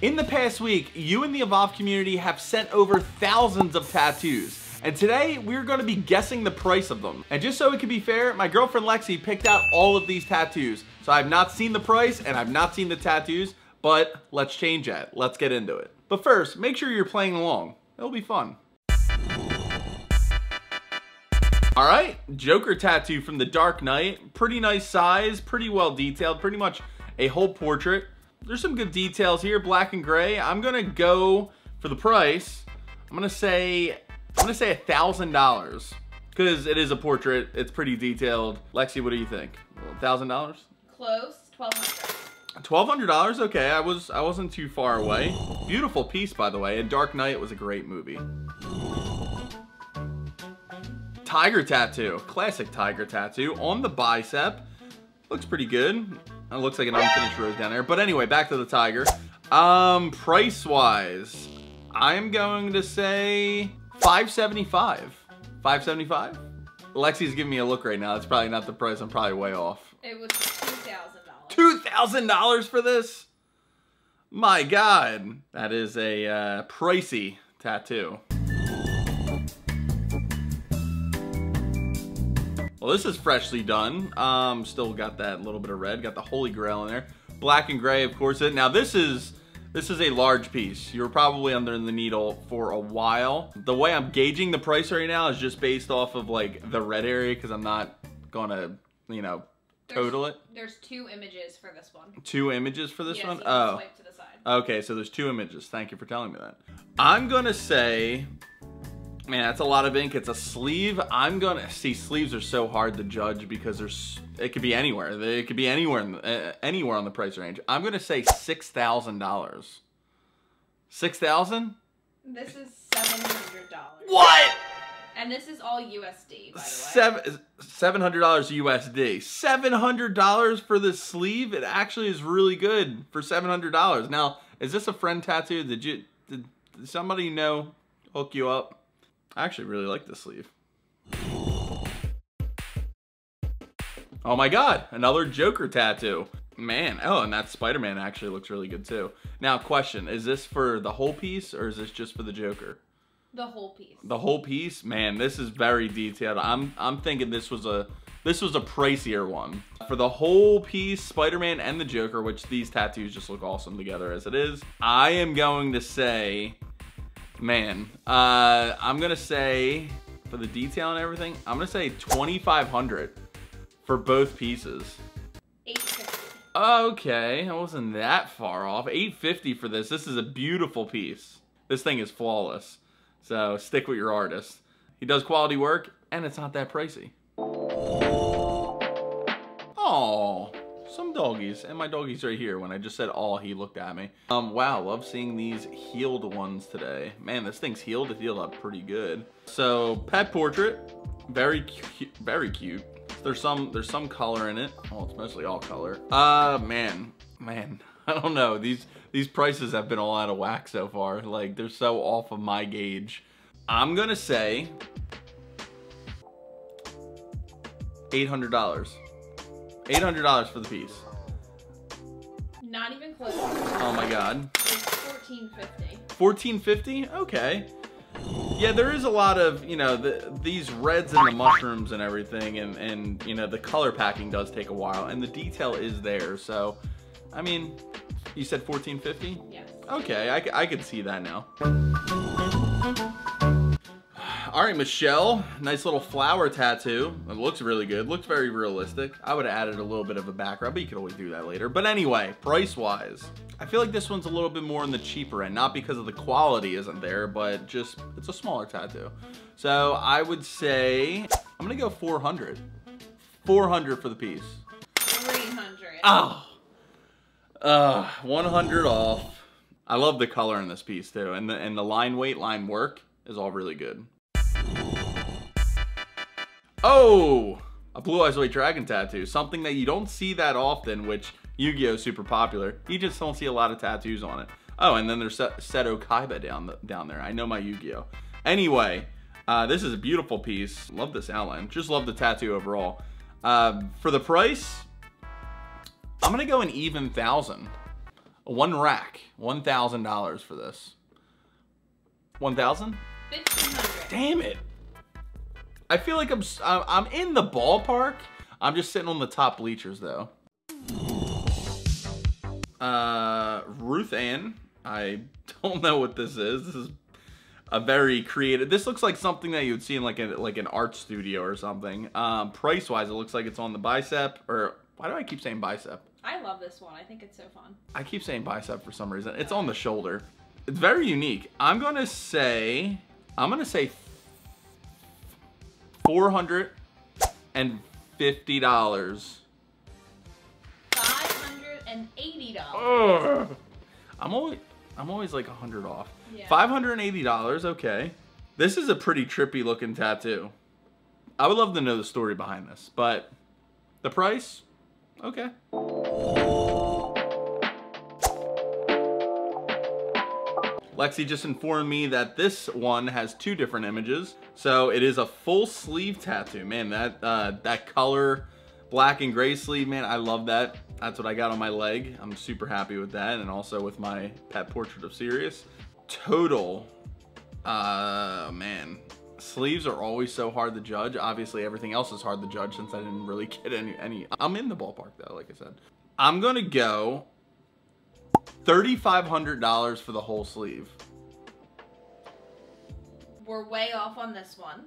In the past week, you and the Evolve community have sent over thousands of tattoos. And today, we're gonna be guessing the price of them. And just so it can be fair, my girlfriend Lexi picked out all of these tattoos. So I've not seen the price and I've not seen the tattoos, but let's change that. Let's get into it. But first, make sure you're playing along. It'll be fun. All right, Joker tattoo from the Dark Knight. Pretty nice size, pretty well detailed, pretty much a whole portrait. There's some good details here, black and gray. I'm gonna go for the price. I'm gonna say $1,000 because it is a portrait. It's pretty detailed. Lexi, what do you think? $1,000? Close. $1,200. Okay, I wasn't too far away. Beautiful piece, by the way. And Dark Knight was a great movie. Tiger tattoo, classic tiger tattoo on the bicep. Looks pretty good. It looks like an unfinished rose down there. But anyway, back to the tiger. Price-wise, I'm going to say $575. $575? Lexi's giving me a look right now. That's probably not the price. I'm probably way off. It was $2,000. $2,000 for this? My God. That is a pricey tattoo. Well, this is freshly done. Still got that little bit of red. Got the Holy Grail in there. Black and gray, of course. Now this is a large piece. You were probably under the needle for a while. The way I'm gauging the price right now is just based off of like the red area because I'm not gonna, you know, total it. There's two images for this one. Two images for this one? So oh. Swipe to the side. Okay, so there's two images. Thank you for telling me that. I'm gonna say. Man, that's a lot of ink. It's a sleeve. I'm gonna see. Sleeves are so hard to judge because there's. It could be anywhere. It could be anywhere, anywhere on the price range. I'm gonna say $6,000. $6,000? This is $700. What? And this is all USD, by the way. $700 USD. $700 for this sleeve. It actually is really good for $700. Now, is this a friend tattoo? Did somebody you know hook you up? I actually really like this sleeve. Oh my God, another Joker tattoo. Man, oh, and that Spider-Man actually looks really good too. Now, question, is this for the whole piece or is this just for the Joker? The whole piece. The whole piece? Man, this is very detailed. I'm thinking this was a pricier one. For the whole piece, Spider-Man and the Joker, which these tattoos just look awesome together as it is, I am going to say, man, I'm gonna say, for the detail and everything, I'm gonna say $2,500 for both pieces. $850. Okay, I wasn't that far off. $850 for this. This is a beautiful piece. This thing is flawless. So stick with your artist. He does quality work, and it's not that pricey. Oh, some doggies, and my doggies right here. When I just said all, he looked at me. Wow, love seeing these healed ones today. Man, this thing's healed. It healed up pretty good. So pet portrait, very cute, very cute. There's some color in it. Oh, it's mostly all color. Man, I don't know. These prices have been all out of whack so far. Like, they're so off of my gauge. I'm gonna say $800. $800 for the piece. Not even close. Oh my God. It's $1,450. $1,450? Okay. Yeah, there is a lot of, you know, these reds and the mushrooms and everything, and you know, the color packing does take a while, and the detail is there. So, I mean, you said $1,450? Yes. Okay, I could see that now. All right, Michelle, nice little flower tattoo. It looks really good, looks very realistic. I would have added a little bit of a background, but you could always do that later. But anyway, price-wise, I feel like this one's a little bit more on the cheaper end, not because of the quality isn't there, but just, it's a smaller tattoo. So I would say, I'm gonna go $400. $400 for the piece. $300. Oh, $100 off. I love the color in this piece too, and the line weight, line work is all really good. Oh, a Blue Eyes White Dragon tattoo. Something that you don't see that often, which Yu-Gi-Oh is super popular. You just don't see a lot of tattoos on it. Oh, and then there's Seto Kaiba down there. I know my Yu-Gi-Oh. Anyway, this is a beautiful piece. Love this outline. Just love the tattoo overall. For the price, I'm gonna go an even $1,000. One rack, $1,000 for this. 1,000? 1,500. Damn it. I feel like I'm in the ballpark. I'm just sitting on the top bleachers though. Ruth Ann. I don't know what this is. This is a very creative. This looks like something that you would see in like an art studio or something. Price wise, it looks like it's on the bicep. Or why do I keep saying bicep? I love this one. I think it's so fun. I keep saying bicep for some reason. It's on the shoulder. It's very unique. I'm gonna say $450. $580. I'm always like 100 off. Yeah. $580. Okay. This is a pretty trippy looking tattoo. I would love to know the story behind this, but the price, okay. Lexi just informed me that this one has two different images. So it is a full sleeve tattoo. Man, that color, black and gray sleeve, man, I love that. That's what I got on my leg. I'm super happy with that, and also with my pet portrait of Sirius. Total, man, sleeves are always so hard to judge. Obviously, everything else is hard to judge since I didn't really get any. I'm in the ballpark though, like I said. I'm gonna go $3,500 for the whole sleeve. We're way off on this one.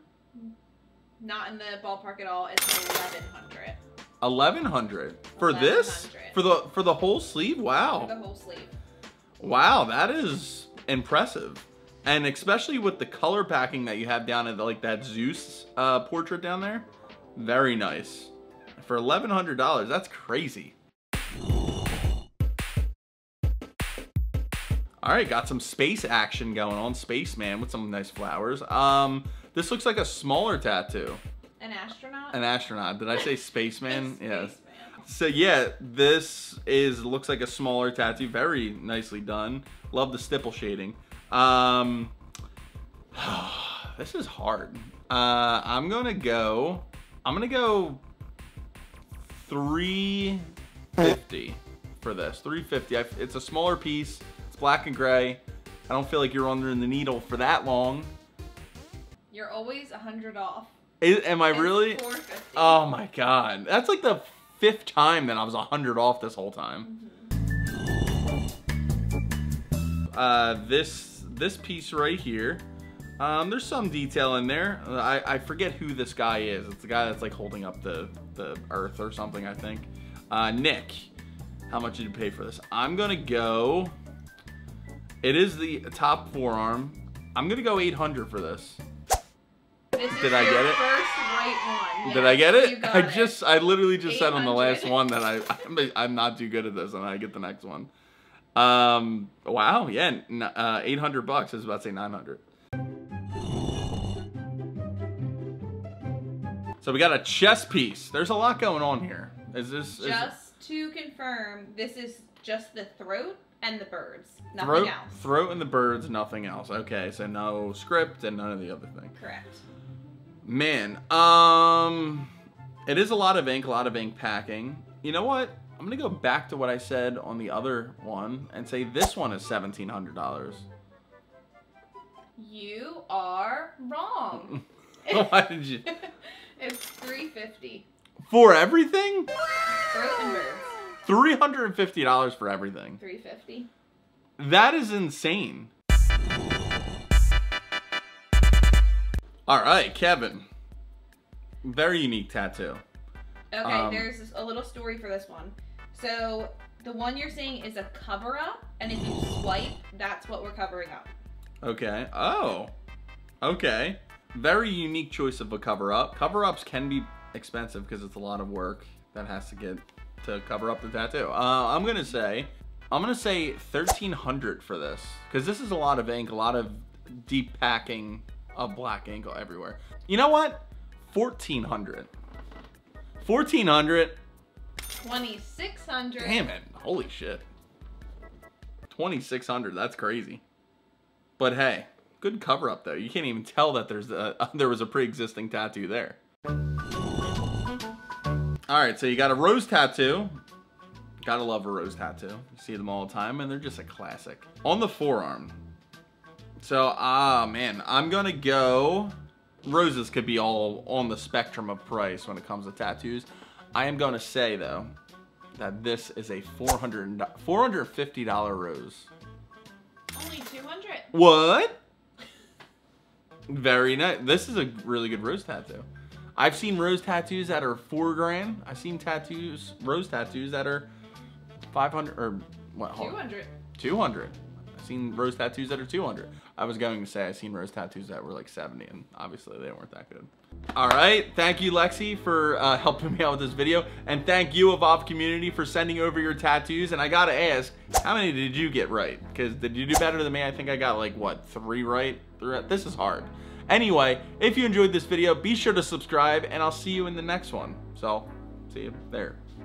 Not in the ballpark at all. It's $1,100. $1,100 for this? For the whole sleeve? Wow. For the whole sleeve. Wow, that is impressive. And especially with the color packing that you have down at like that Zeus portrait down there. Very nice. For $1,100, that's crazy. All right, got some space action going on. Spaceman with some nice flowers. This looks like a smaller tattoo. An astronaut? An astronaut. Did I say spaceman? Yes. Spaceman. So yeah, this looks like a smaller tattoo. Very nicely done. Love the stipple shading. This is hard. I'm gonna go $350 for this. 350. It's a smaller piece. It's black and gray. I don't feel like you're under the needle for that long. You're always 100 off. Am I really? Oh my God. That's like the 5th time that I was 100 off this whole time. Mm-hmm. This piece right here, there's some detail in there. I forget who this guy is. It's the guy that's like holding up the earth or something, I think. Nick, how much did you pay for this? I'm gonna go, it is the top forearm. I'm gonna go $800 for this. Did I get it? First right one. Did I get it? I literally just said on the last one that I'm not too good at this, and I get the next one. Wow, yeah, $800 bucks. I was about to say $900. So we got a chess piece. There's a lot going on here. Is this just to confirm? This is just the throat and the birds, nothing else. Throat and the birds, nothing else. Okay, so no script and none of the other thing. Correct. Man, it is a lot of ink packing. You know what? I'm gonna go back to what I said on the other one and say this one is $1,700. You are wrong. Why did you? It's $350. For everything? Throat and birds. $350 for everything. $350. That is insane. All right, Kevin. Very unique tattoo. Okay, there's a little story for this one. So the one you're seeing is a cover up, and if you swipe, that's what we're covering up. Okay. Oh. Okay. Very unique choice of a cover up. Cover ups can be expensive because it's a lot of work that has to get to cover up the tattoo. I'm gonna say $1,300 for this because this is a lot of ink, a lot of deep packing of black ink everywhere. You know what? $1,400. $1,400. $2,600. Damn it! Holy shit. $2,600. That's crazy. But hey, good cover up though. You can't even tell that there's there was a pre-existing tattoo there. All right, so you got a rose tattoo. Gotta love a rose tattoo. You see them all the time, and they're just a classic. On the forearm. So, man, I'm gonna go... Roses could be all on the spectrum of price when it comes to tattoos. I am gonna say, though, that this is a $450 rose. Only 200. What? Very nice. This is a really good rose tattoo. I've seen rose tattoos that are $4 grand. I've seen rose tattoos that are 500 or what? 200. 200. I've seen rose tattoos that are 200. I was going to say I've seen rose tattoos that were like 70, and obviously they weren't that good. All right, thank you, Lexi, for helping me out with this video, and thank you, Evolve Community, for sending over your tattoos. And I gotta ask, how many did you get right? Because did you do better than me? I think I got like what, 3 right? 3. This is hard. Anyway, if you enjoyed this video, be sure to subscribe, and I'll see you in the next one. So, see you there.